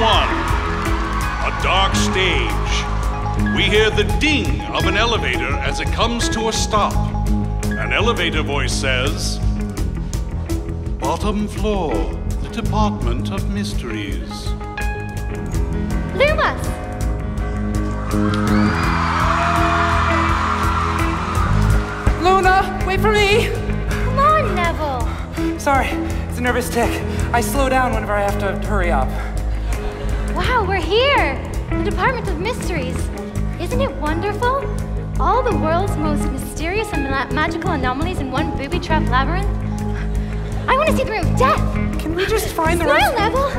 1, a dark stage. We hear the ding of an elevator as it comes to a stop. An elevator voice says, "Bottom floor, the Department of Mysteries." Luna, wait for me! Come on, Neville! Sorry, it's a nervous tick. I slow down whenever I have to hurry up. Wow, we're here! The Department of Mysteries. Isn't it wonderful? All the world's most mysterious and magical anomalies in one booby trap labyrinth. I want to see the room of death! Can we just find Neville!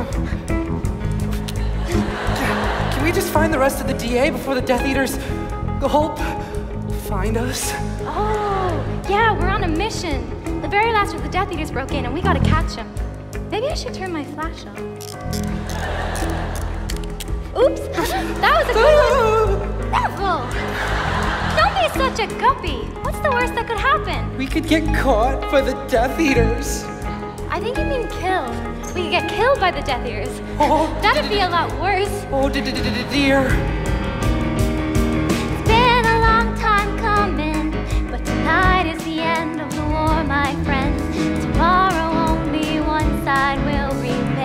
Can we just find the rest of the DA before the Death Eaters find us? Oh, yeah, we're on a mission. The very last of the Death Eaters broke in and we gotta catch him. Maybe I should turn my flash on. Oops, that was a good one. Neville! Don't be such a guppy. What's the worst that could happen? We could get caught by the Death Eaters. I think you mean killed. We could get killed by the Death Eaters. Oh. That'd be a lot worse. Oh, dear. It's been a long time coming, but tonight is the end of the war, my friends. Tomorrow only one side will remain.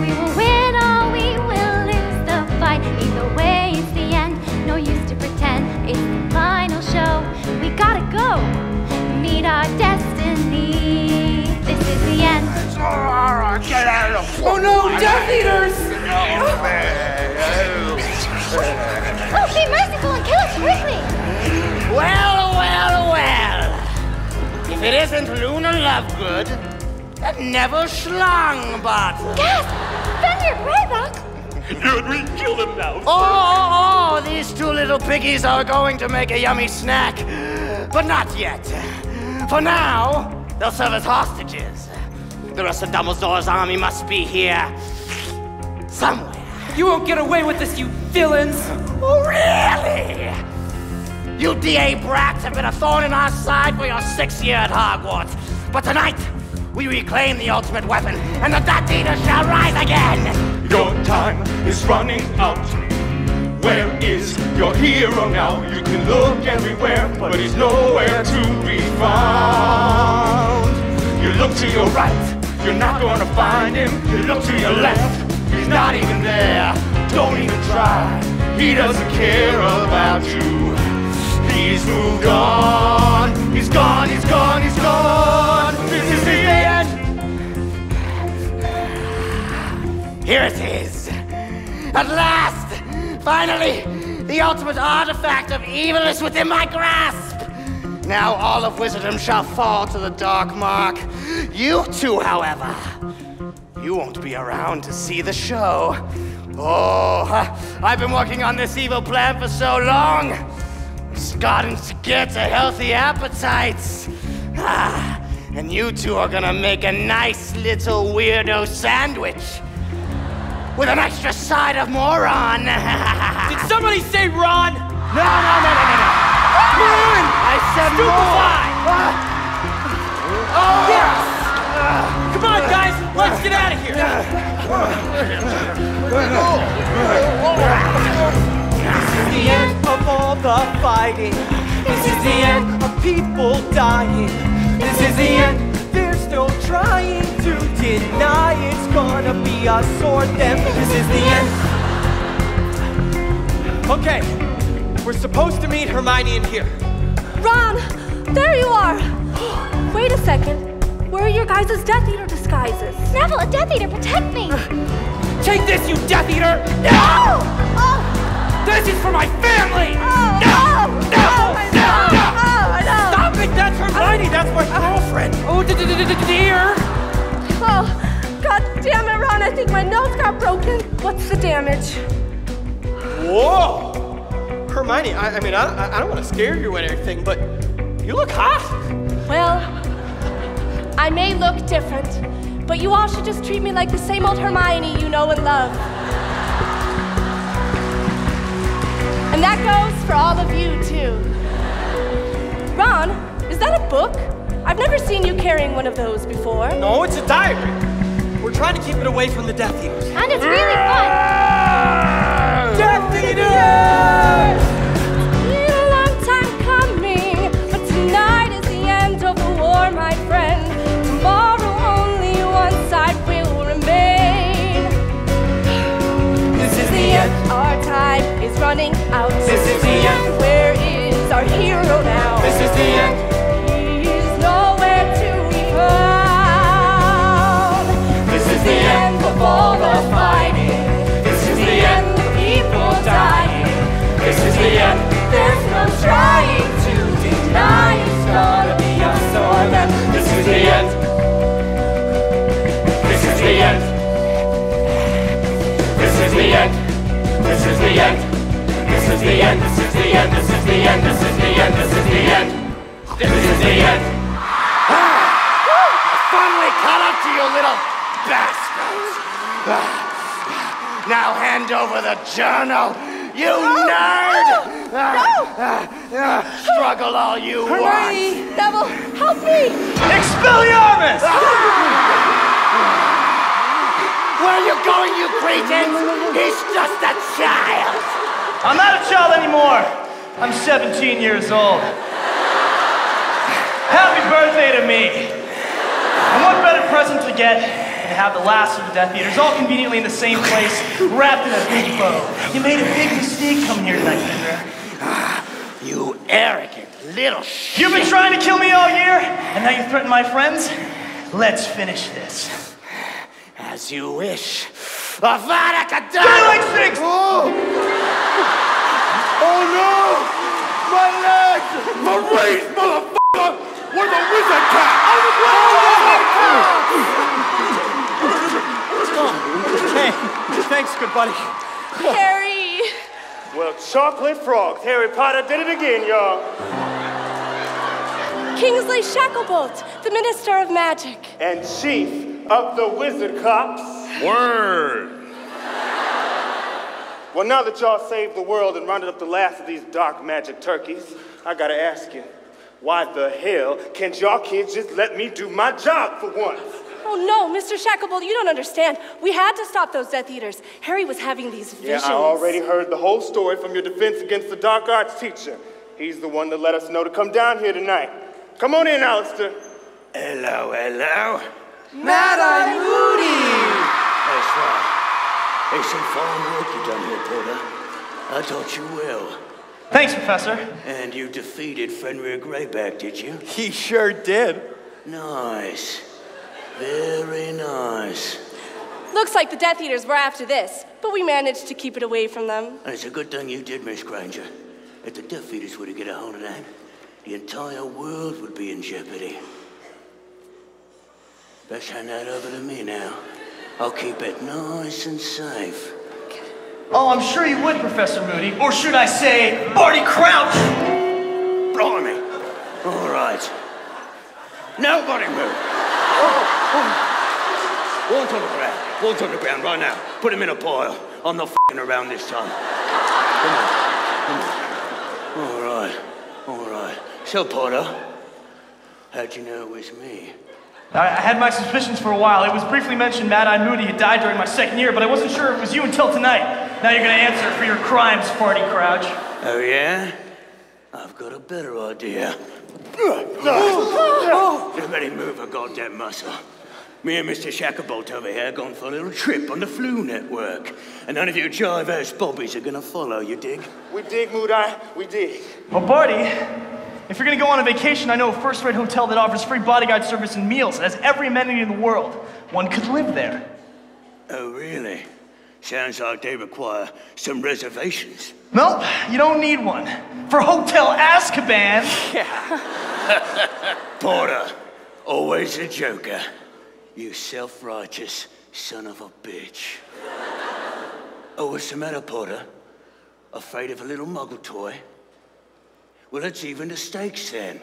We will win or we will lose the fight. Either way, it's the end. No use to pretend. It's the final show. We gotta go. Meet our destiny. This is the end. Get out of the floor. Oh no, Death Eaters! Oh, be merciful and kill us quickly! Well, well. If it isn't Luna Lovegood, that never schlung bot. Gasp! Fenrir Greyback! Dude, we killed him now. Oh, these two little piggies are going to make a yummy snack. But not yet. For now, they'll serve as hostages. The rest of Dumbledore's army must be here. Somewhere. You won't get away with this, you villains! Oh, really? You DA brats have been a thorn in our side for your 6 years at Hogwarts. But tonight, we reclaim the ultimate weapon, and the Death Eater shall rise again! Your time is running out. Where is your hero now? You can look everywhere, but he's nowhere to be found. You look to your right, you're not gonna find him. You look to your left, he's not even there. Don't even try, he doesn't care about you. He's moved on, he's gone, he's gone, he's gone. This is the end. Here it is, at last. Finally, the ultimate artifact of evil is within my grasp! Now all of Wizardom shall fall to the Dark Mark. You two, however, you won't be around to see the show. Oh, I've been working on this evil plan for so long. It's gotten to get a healthy appetite. Ah, and you two are gonna make a nice little weirdo sandwich. With an extra side of more Ron. Did somebody say Ron? No, no, no, no, no. Ron! I said more. Yes! Come on, guys, let's get out of here. This is the end of all the fighting. This is the end of people dying. This is the end. Still trying to deny it's gonna be us or them. This is the end. Okay, we're supposed to meet Hermione in here. Ron, there you are. Wait a second. Where are your guys' Death Eater disguises? Neville, a Death Eater, protect me. Take this, you Death Eater. No! Oh. This is for my family. Oh. No! Oh. No! No! No! That's Hermione, that's my girlfriend. Oh, dear. Oh, God damn it, Ron, I think my nose got broken. What's the damage? Whoa! Hermione, I mean, I don't want to scare you or anything, but you look hot. Well, I may look different, but you all should just treat me like the same old Hermione you know and love. And that goes for all of you, too. Ron, is that a book? I've never seen you carrying one of those before. No, it's a diary. We're trying to keep it away from the Death Eaters. And it's really fun. Death Eaters! It's been a long time coming, but tonight is the end of the war, my friend. Tomorrow only one side will remain. This is the end. Our time is running out. This is the end. Where is our hero now? This is the end. This is the end of all the fighting. This is the end of people dying. This is the end. There's no trying to deny. It's gonna be us or them. This is the end. This is the end. This is the end. This is the end. This is the end. This is the end. This is the end. This is the end. This is the end. This is the end. Finally caught up to you, little bastards! Now hand over the journal, you nerd! No! Struggle all you want! Neville, help me! Expelliarmus! Where are you going, you cretins? He's just a child! I'm not a child anymore! I'm 17 years old. Happy birthday to me! And what better present to get? To have the last of the Death Eaters all conveniently in the same place, wrapped in a big bow. You made a big mistake coming here tonight, Fenrir. You arrogant little shit. You've been trying to kill me all year, and now you threaten my friends? Let's finish this. As you wish. Avada Kedavra! Like six! Oh no! My legs! My waist, motherfucker! Where's the wizard cat? I'm the wizard cat! Hey, thanks, good buddy. Harry! Well, chocolate frogs. Harry Potter did it again, y'all. Kingsley Shacklebolt, the Minister of Magic. And Chief of the Wizard Cops. Word! Well, now that y'all saved the world and rounded up the last of these dark magic turkeys, I gotta ask you, why the hell can't y'all kids just let me do my job for once? Oh no, Mr. Shacklebolt, you don't understand. We had to stop those Death Eaters. Harry was having these visions. Yeah, I already heard the whole story from your defense against the dark arts teacher. He's the one that let us know to come down here tonight. Come on in, Alastor. Hello, hello. Mad-Eye Moody! That's right. There's some fine work you've done here, Potter. I taught you well. Thanks, Professor. And you defeated Fenrir Greyback, did you? He sure did. Nice. Very nice. Looks like the Death Eaters were after this, but we managed to keep it away from them. And it's a good thing you did, Miss Granger. If the Death Eaters were to get a hold of that, the entire world would be in jeopardy. Best hand that over to me now. I'll keep it nice and safe. Okay. Oh, I'm sure you would, Professor Moody. Or should I say, Barty Crouch! Blimey. All right. Nobody move. Oh. Walk on the ground. Walk on the ground right now. Put him in a pile. I'm not f***ing around this time. Come on. Come on. All right. All right. So, Potter, how'd you know it was me? I had my suspicions for a while. It was briefly mentioned Mad-Eye Moody had died during my second year, but I wasn't sure it was you until tonight. Now you're going to answer for your crimes, Barty Crouch. Oh, yeah? I've got a better idea. Everybody move a goddamn muscle. Me and Mr. Shacklebolt over here are going for a little trip on the Floo network. And none of you jive-ass bobbies are gonna follow, you dig? We dig, Moody. We dig. Well, Barty, if you're gonna go on a vacation, I know a first-rate hotel that offers free bodyguard service and meals and has every amenity in the world. One could live there. Oh, really? Sounds like they require some reservations. Nope, you don't need one. For Hotel Azkaban! Yeah. Potter, always a joker. You self-righteous son of a bitch. Oh, what's the matter, Potter? Afraid of a little muggle toy? Well, that's even the stakes, then.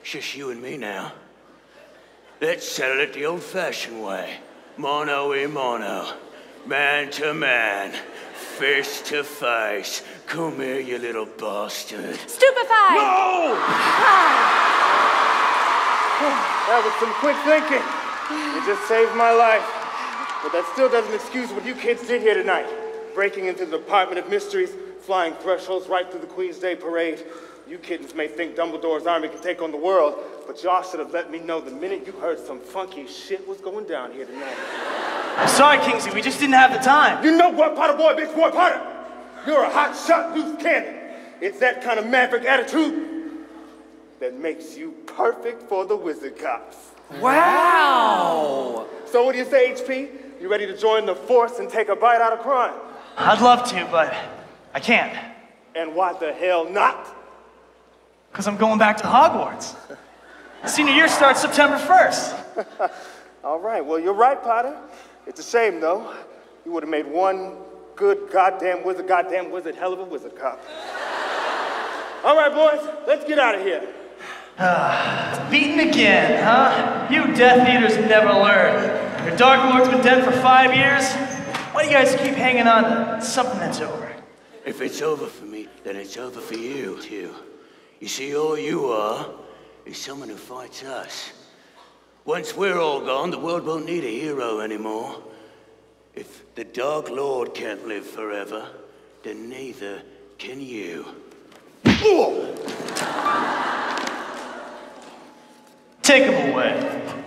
It's just you and me now. Let's settle it the old-fashioned way. Mano a mano. Man to man. Face to face. Come here, you little bastard. Stupefy! No! That was some quick thinking. You just saved my life. But that still doesn't excuse what you kids did here tonight. Breaking into the Department of Mysteries, flying thresholds right through the Queen's Day Parade. You kittens may think Dumbledore's army can take on the world, but y'all should have let me know the minute you heard some funky shit was going down here tonight. I'm sorry, Kingsley, we just didn't have the time. You know what, Potter boy, bitch boy, Potter? You're a hot shot loose cannon. It's that kind of maverick attitude that makes you perfect for the wizard cops. Wow! So what do you say, HP? You ready to join the force and take a bite out of crime? I'd love to, but I can't. And why the hell not? Because I'm going back to Hogwarts. Senior year starts September 1st. All right, well, you're right, Potter. It's a shame, though. You would have made one good goddamn wizard, hell of a wizard cop. All right, boys, let's get out of here. It's beaten again, huh? You Death Eaters never learn. Your Dark Lord's been dead for 5 years. Why do you guys keep hanging on to something that's over? If it's over for me, then it's over for you, too. You see, all you are is someone who fights us. Once we're all gone, the world won't need a hero anymore. If the Dark Lord can't live forever, then neither can you. Take him away.